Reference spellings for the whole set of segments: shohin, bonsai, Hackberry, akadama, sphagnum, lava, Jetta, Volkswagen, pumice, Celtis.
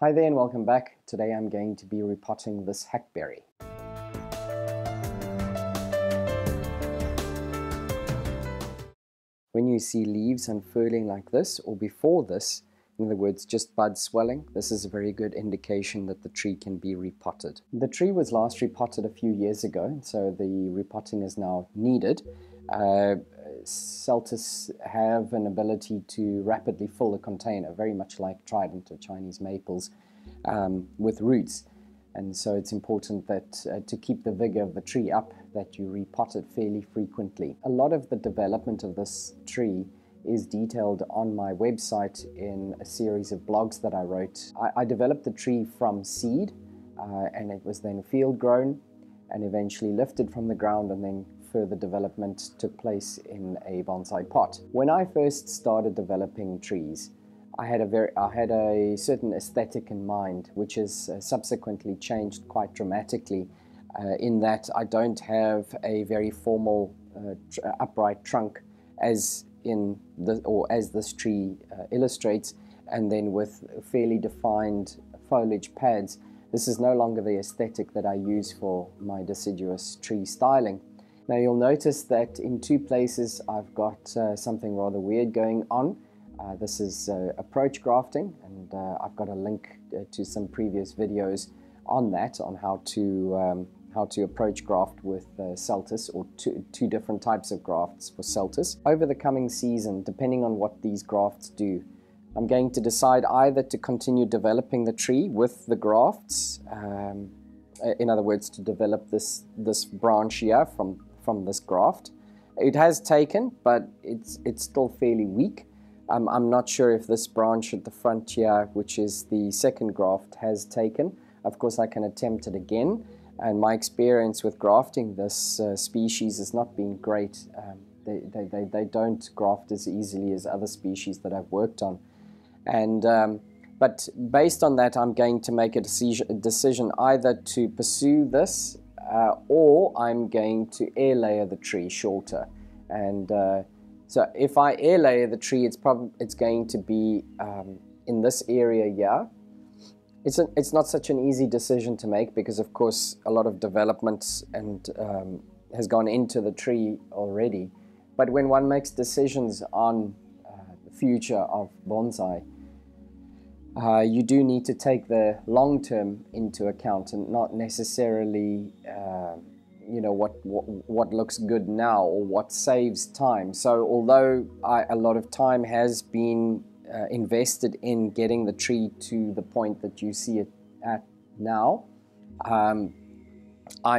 Hi there and welcome back. Today I'm going to be repotting this hackberry. When you see leaves unfurling like this, or before this, in other words just buds swelling, this is a very good indication that the tree can be repotted. The tree was last repotted a few years ago, so the repotting is now needed. Celtis have an ability to rapidly fill a container, very much like trident or Chinese maples, with roots. And so it's important that to keep the vigor of the tree up, that you repot it fairly frequently. A lot of the development of this tree is detailed on my website in a series of blogs that I wrote. I developed the tree from seed, and it was then field grown and eventually lifted from the ground, and then further development took place in a bonsai pot. When I first started developing trees, I had a certain aesthetic in mind, which has subsequently changed quite dramatically, in that I don't have a very formal upright trunk as in the, or as this tree illustrates, and then with fairly defined foliage pads. This is no longer the aesthetic that I use for my deciduous tree styling. Now you'll notice that in two places I've got something rather weird going on. This is approach grafting, and I've got a link to some previous videos on that, on how to approach graft with Celtis, or two different types of grafts for Celtis. Over the coming season, depending on what these grafts do, I'm going to decide either to continue developing the tree with the grafts, in other words to develop this branch here from this graft. It has taken, but it's still fairly weak. I'm not sure if this branch at the front here, which is the second graft, has taken. Of course I can attempt it again, and my experience with grafting this species has not been great. They don't graft as easily as other species that I've worked on, and but based on that I'm going to make a decision either to pursue this or I'm going to air layer the tree shorter. And so if I air layer the tree, it's going to be in this area here. It's not such an easy decision to make, because of course a lot of development and has gone into the tree already. But when one makes decisions on the future of bonsai, you do need to take the long term into account, and not necessarily you know, what looks good now or what saves time. So although a lot of time has been invested in getting the tree to the point that you see it at now, I'm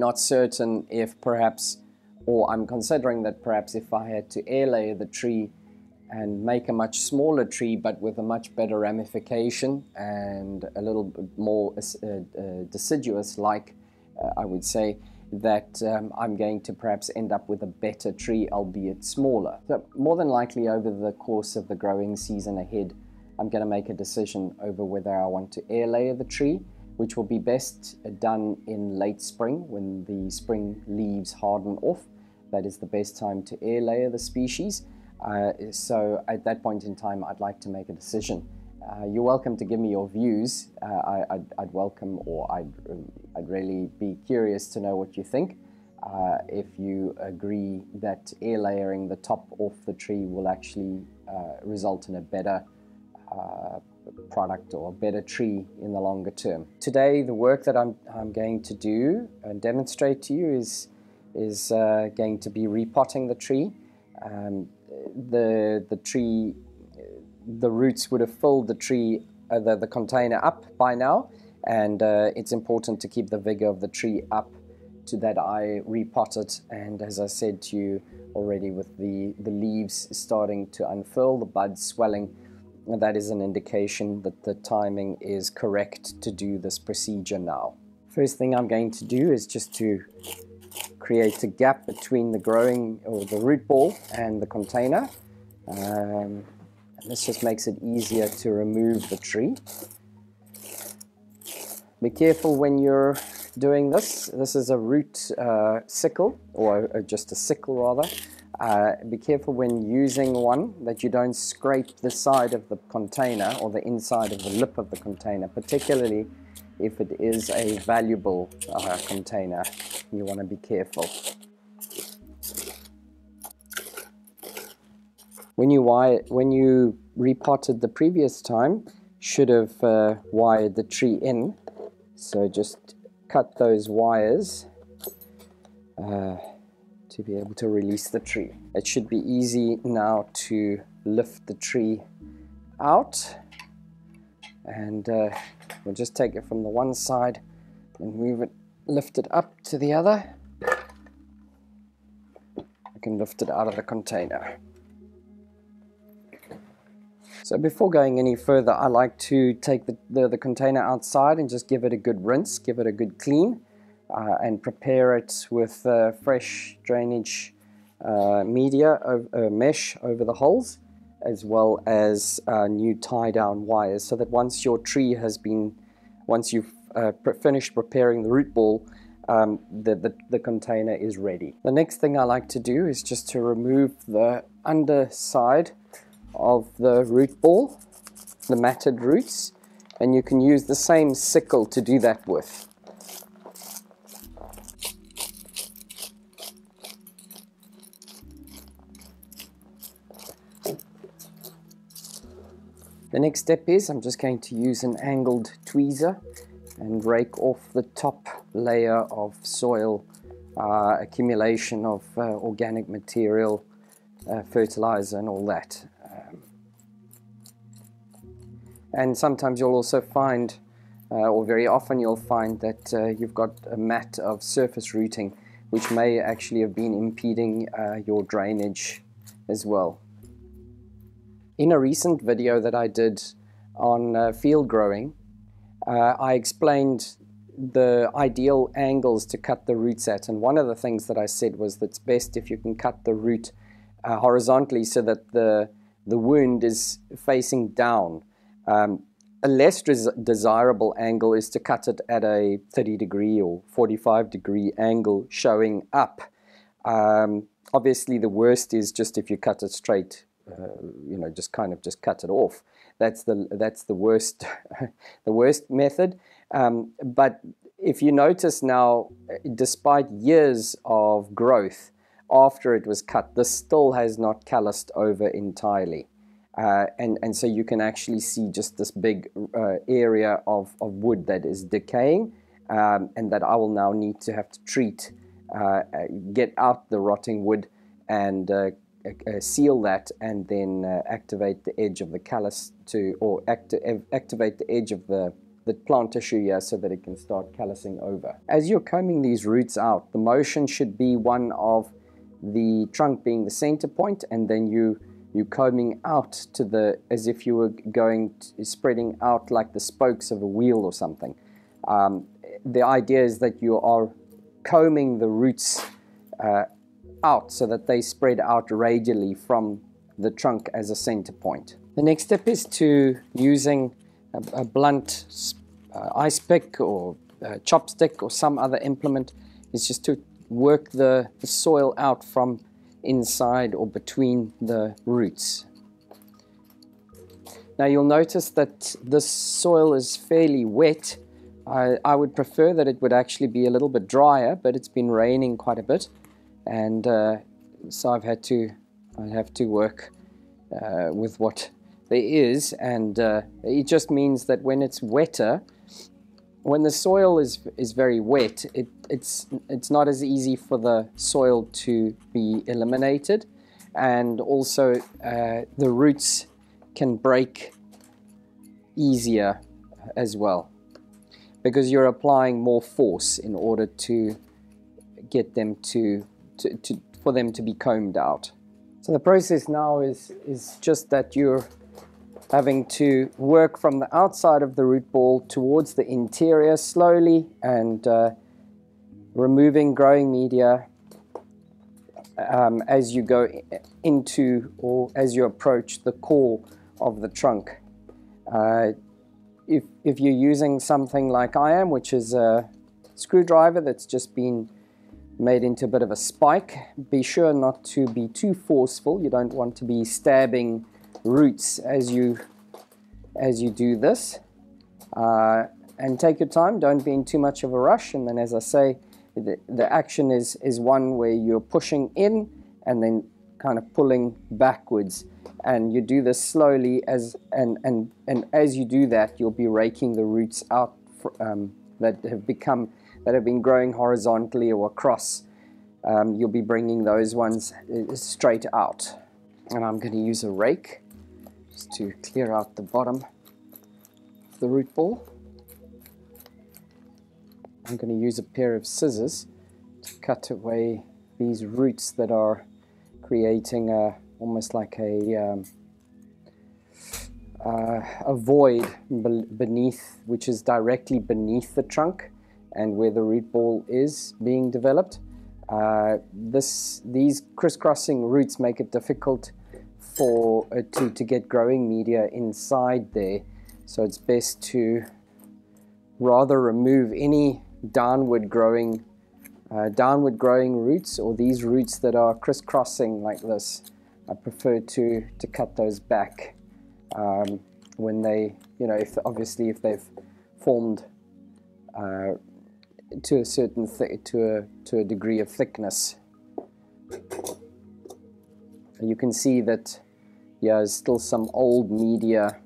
not certain if perhaps, or I'm considering that perhaps if I had to air layer the tree and make a much smaller tree but with a much better ramification and a little bit more deciduous like, I would say that I'm going to perhaps end up with a better tree, albeit smaller. So more than likely over the course of the growing season ahead, I'm going to make a decision over whether I want to air layer the tree, which will be best done in late spring when the spring leaves harden off. That is the best time to air layer the species. So at that point in time, I'd like to make a decision. You're welcome to give me your views. I'd welcome, or I'd really be curious to know what you think. If you agree that air layering the top off the tree will actually result in a better product or a better tree in the longer term. Today, the work that I'm going to do and demonstrate to you is going to be repotting the tree. The tree, the roots would have filled the tree, the container up by now, and it's important to keep the vigor of the tree up to that I repot it. And as I said to you already, with the leaves starting to unfurl, the buds swelling, that is an indication that the timing is correct to do this procedure now. First thing I'm going to do is just to create a gap between the growing, or the root ball, and the container. And this just makes it easier to remove the tree. Be careful when you're doing this. This is a root sickle, or just a sickle rather, Be careful when using one that you don't scrape the side of the container or the inside of the lip of the container, particularly if it is a valuable container. You want to be careful. When you repotted the previous time, should have wired the tree in. So just cut those wires to be able to release the tree. It should be easy now to lift the tree out, and we'll just take it from the one side and move it, lift it up to the other. I can lift it out of the container. So before going any further, I like to take the container outside and just give it a good rinse, give it a good clean, and prepare it with fresh drainage media, mesh over the holes, as well as new tie-down wires, so that once your tree has been, once you've finished preparing the root ball, the container is ready. The next thing I like to do is just to remove the underside of the root ball, the matted roots, and you can use the same sickle to do that with. The next step is I'm just going to use an angled tweezer and rake off the top layer of soil, accumulation of organic material, fertilizer and all that. And sometimes you'll also find, or very often you'll find that you've got a mat of surface rooting, which may actually have been impeding your drainage as well. In a recent video that I did on field growing, I explained the ideal angles to cut the roots at, and one of the things that I said was that it's best if you can cut the root horizontally so that the wound is facing down. A less desirable angle is to cut it at a 30 degree or 45 degree angle showing up. Obviously the worst is just if you cut it straight, you know, just cut it off. That's the worst the worst method. But if you notice now, despite years of growth after it was cut, this still has not calloused over entirely. And so you can actually see just this big area of wood that is decaying, and that I will now need to have to treat, get out the rotting wood and seal that, and then activate the edge of the callus to, or activate the edge of the plant tissue here so that it can start callousing over. As you're combing these roots out, the motion should be one of the trunk being the center point, and then you combing out to the, as if you were going to, spreading out like the spokes of a wheel or something. The idea is that you are combing the roots out so that they spread out radially from the trunk as a center point. The next step is to using a blunt ice pick or chopstick or some other implement, is just to work the soil out from inside or between the roots. Now you'll notice that this soil is fairly wet. I would prefer that it would actually be a little bit drier, but it's been raining quite a bit, and so I have to work with what there is, and it just means that when it's wetter, when the soil is very wet, it's not as easy for the soil to be eliminated, and also the roots can break easier as well, because you're applying more force in order to get them for them to be combed out. So the process now is just that you're having to work from the outside of the root ball towards the interior slowly, and removing growing media as you go into, or as you approach the core of the trunk. If you're using something like I am, which is a screwdriver that's just been made into a bit of a spike. Be sure not to be too forceful. You don't want to be stabbing roots as you do this. And take your time, don't be in too much of a rush. And then, as I say, the action is one where you're pushing in and then kind of pulling backwards. And you do this slowly, and as you do that, you'll be raking the roots out that have been growing horizontally or across. You'll be bringing those ones straight out. And I'm going to use a rake just to clear out the bottom of the root ball. I'm going to use a pair of scissors to cut away these roots that are creating almost like a void beneath, which is directly beneath the trunk and where the root ball is being developed. These crisscrossing roots make it difficult for to get growing media inside there, so it's best to rather remove any downward growing roots, or these roots that are crisscrossing like this. I prefer to cut those back when they, you know, obviously if they've formed to a degree of thickness. You can see that, yeah, there's still some old media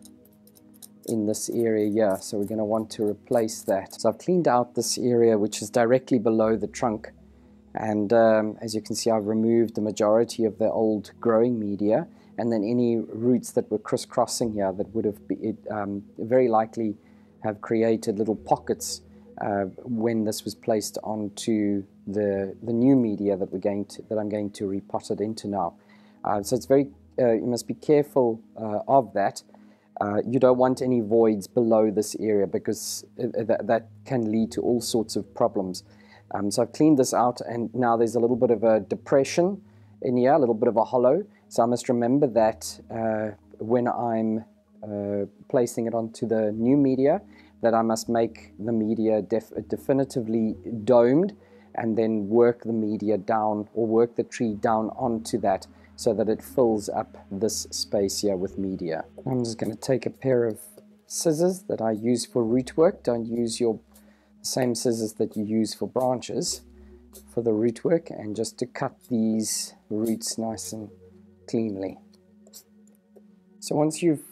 in this area, yeah, so we're going to want to replace that. So I've cleaned out this area which is directly below the trunk, and as you can see, I've removed the majority of the old growing media, and then any roots that were crisscrossing here that would have been, very likely have created little pockets when this was placed onto the new media that I'm going to repot it into now. So it's very you must be careful of that. You don't want any voids below this area, because that can lead to all sorts of problems. So I've cleaned this out, and now there's a little bit of a depression in here, a little bit of a hollow. So I must remember that when I'm placing it onto the new media, that I must make the media definitively domed, and then work the media down, or work the tree down onto that, so that it fills up this space here with media. I'm just going to take a pair of scissors that I use for root work. Don't use your same scissors that you use for branches for the root work, and just to cut these roots nice and cleanly. So once you've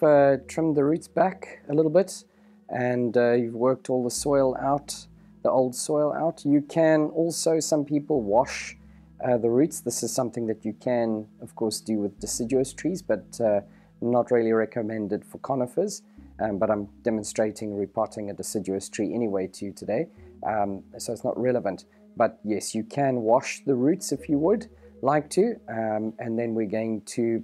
trimmed the roots back a little bit, and you've worked all the soil out, the old soil out, you can also, some people wash the roots. This is something that you can, of course, do with deciduous trees, but not really recommended for conifers. But I'm demonstrating repotting a deciduous tree anyway to you today, so it's not relevant. But yes, you can wash the roots if you would like to, and then we're going to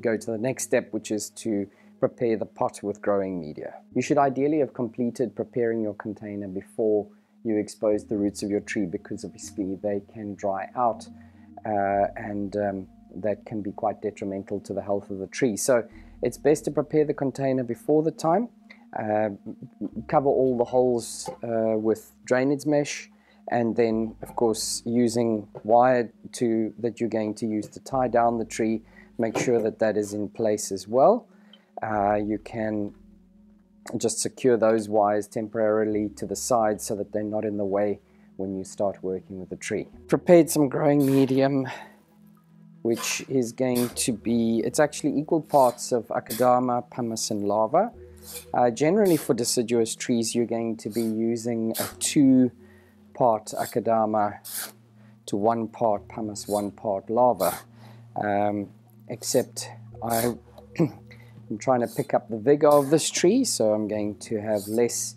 go to the next step, which is to prepare the pot with growing media. You should ideally have completed preparing your container before you expose the roots of your tree, because obviously they can dry out, and that can be quite detrimental to the health of the tree. So it's best to prepare the container before the time. Cover all the holes with drainage mesh, and then of course using wire that you're going to use to tie down the tree, make sure that that is in place as well. You can just secure those wires temporarily to the side so that they're not in the way when you start working with the tree. Prepared some growing medium, which is going to be, it's actually equal parts of akadama, pumice and lava. Generally for deciduous trees, you're going to be using a 2-part akadama to 1-part pumice, 1-part lava, except I'm trying to pick up the vigor of this tree, so I'm going to have less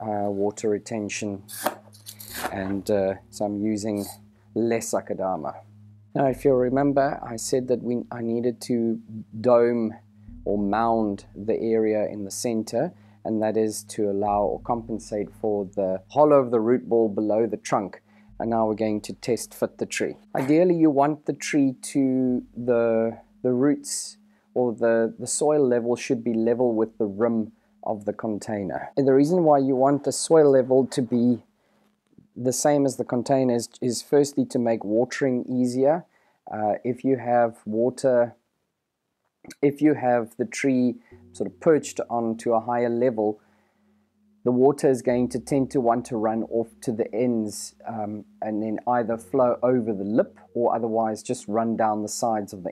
water retention, and so I'm using less akadama. Now, if you'll remember, I said that I needed to dome or mound the area in the center, and that is to allow or compensate for the hollow of the root ball below the trunk. And now we're going to test fit the tree. Ideally, you want the tree to the roots, or the soil level should be level with the rim of the container. And the reason why you want the soil level to be the same as the container is firstly to make watering easier. If you have water, if you have the tree sort of perched onto a higher level, the water is going to tend to want to run off to the ends and then either flow over the lip or otherwise just run down the sides of the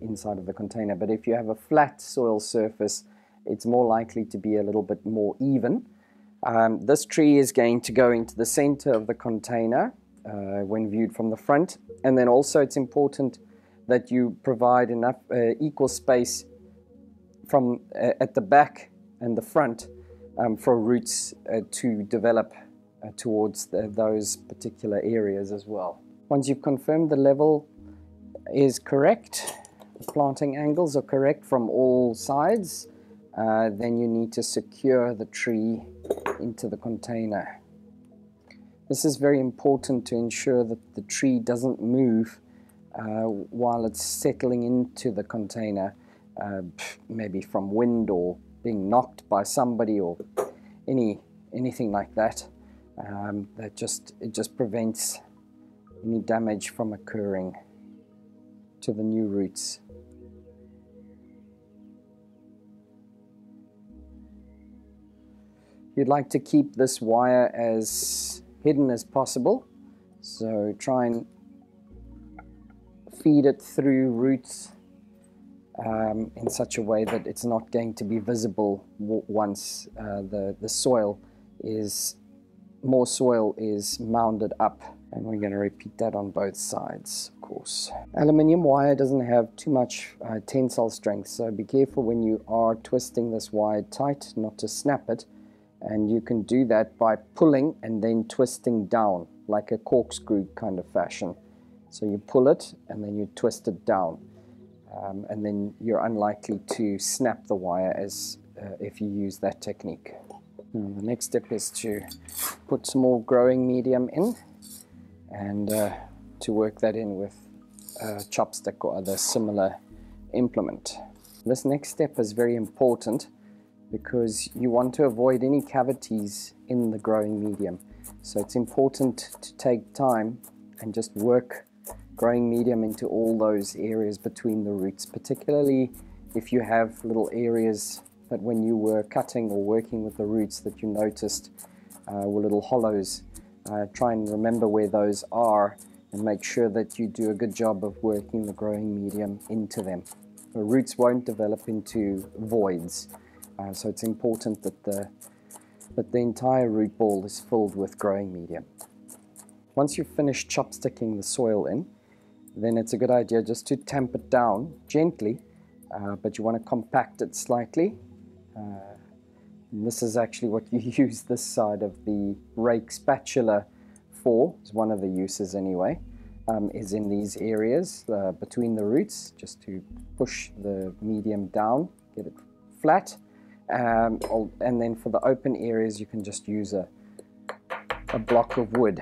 inside of the container. But if you have a flat soil surface, it's more likely to be a little bit more even. This tree is going to go into the center of the container when viewed from the front. And then also it's important that you provide enough equal space from at the back and the front for roots to develop towards those particular areas as well. Once you've confirmed the level is correct, the planting angles are correct from all sides, then you need to secure the tree into the container. This is very important to ensure that the tree doesn't move while it's settling into the container, maybe from wind or being knocked by somebody or anything like that. It just prevents any damage from occurring to the new roots. You'd like to keep this wire as hidden as possible, so try and feed it through roots in such a way that it's not going to be visible once more soil is mounded up. And we're going to repeat that on both sides, of course. Aluminium wire doesn't have too much tensile strength, so be careful when you are twisting this wire tight not to snap it. And you can do that by pulling and then twisting down, like a corkscrew kind of fashion. So you pull it and then you twist it down. And then you're unlikely to snap the wire as if you use that technique. Now, the next step is to put some more growing medium in and to work that in with a chopstick or other similar implement. This next step is very important, because you want to avoid any cavities in the growing medium. So it's important to take time and just work growing medium into all those areas between the roots, particularly if you have little areas that when you were cutting or working with the roots that you noticed were little hollows. Try and remember where those are and make sure that you do a good job of working the growing medium into them. The roots won't develop into voids. So it's important that the entire root ball is filled with growing medium. Once you've finished chopsticking the soil in, then it's a good idea just to tamp it down gently, but you want to compact it slightly. And this is actually what you use this side of the rake spatula for. It's one of the uses anyway, is in these areas between the roots, just to push the medium down, get it flat. And then for the open areas, you can just use a block of wood.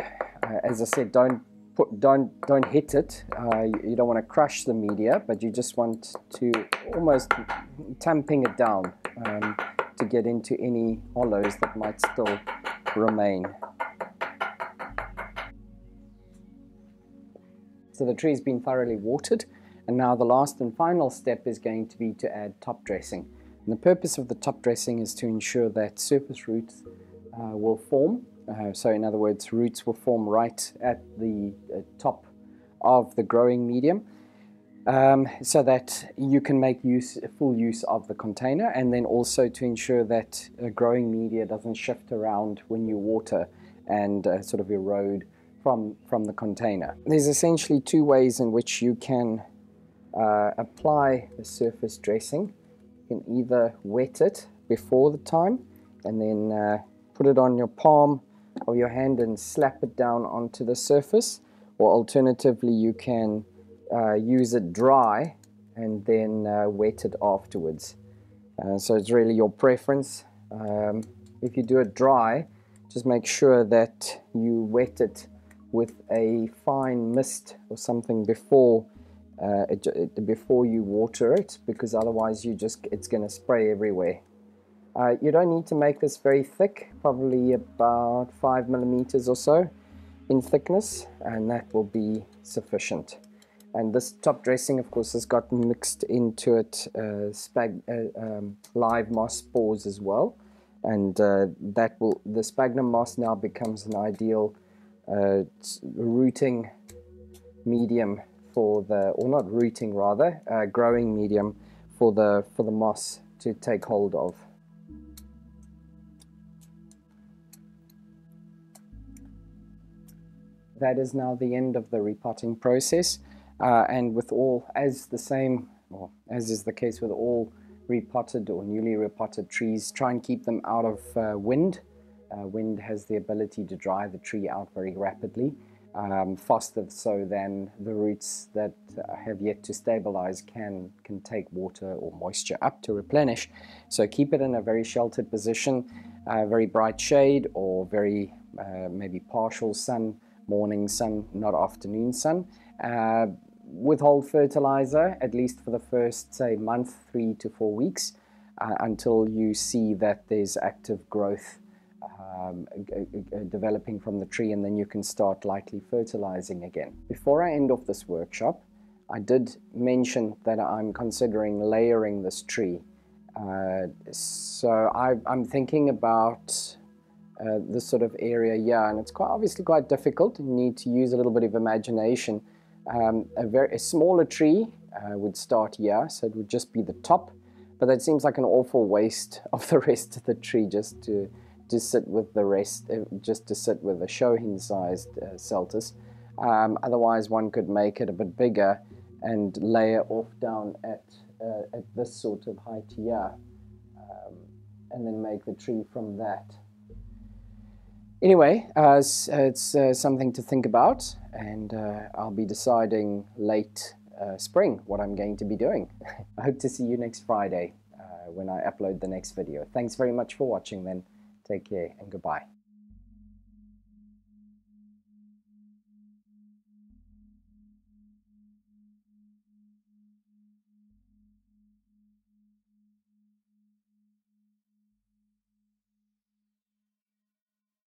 As I said, don't hit it. You don't want to crush the media, but you just want to almost tamping it down to get into any hollows that might still remain. So the tree's been thoroughly watered, and now the last and final step is going to be to add top dressing. And the purpose of the top dressing is to ensure that surface roots will form. So in other words, roots will form right at the top of the growing medium, so that you can make full use of the container, and then also to ensure that growing media doesn't shift around when you water and sort of erode from the container. There's essentially two ways in which you can apply the surface dressing. You can either wet it before the time and then put it on your palm or your hand and slap it down onto the surface, or alternatively you can use it dry and then wet it afterwards. So it's really your preference. If you do it dry, just make sure that you wet it with a fine mist or something before you water it, because otherwise it's going to spray everywhere. You don't need to make this very thick, probably about 5 millimeters or so, in thickness, and that will be sufficient. And this top dressing, of course, has got mixed into it live moss spores as well, and the sphagnum moss now becomes an ideal rooting medium for the, or not rooting rather, growing medium for the moss to take hold of. That is now the end of the repotting process, and as is the case with all repotted or newly repotted trees, try and keep them out of wind. Wind has the ability to dry the tree out very rapidly, faster so than the roots that have yet to stabilize can take water or moisture up to replenish. So keep it in a very sheltered position, very bright shade, or very maybe partial sun, morning sun, not afternoon sun. Withhold fertilizer at least for the first, say, month, 3 to 4 weeks, until you see that there's active growth developing from the tree, and then you can start lightly fertilizing again. Before I end off this workshop, I did mention that I'm considering layering this tree. So I'm thinking about this sort of area, yeah, and it's obviously quite difficult. You need to use a little bit of imagination. A smaller tree would start here, so it would just be the top, but that seems like an awful waste of the rest of the tree just to sit with the rest, just to sit with a shohin-sized Celtis. Otherwise, one could make it a bit bigger and layer off down at this sort of height here, and then make the tree from that. Anyway, it's something to think about, and I'll be deciding late spring what I'm going to be doing. I hope to see you next Friday when I upload the next video. Thanks very much for watching then. Take care and goodbye.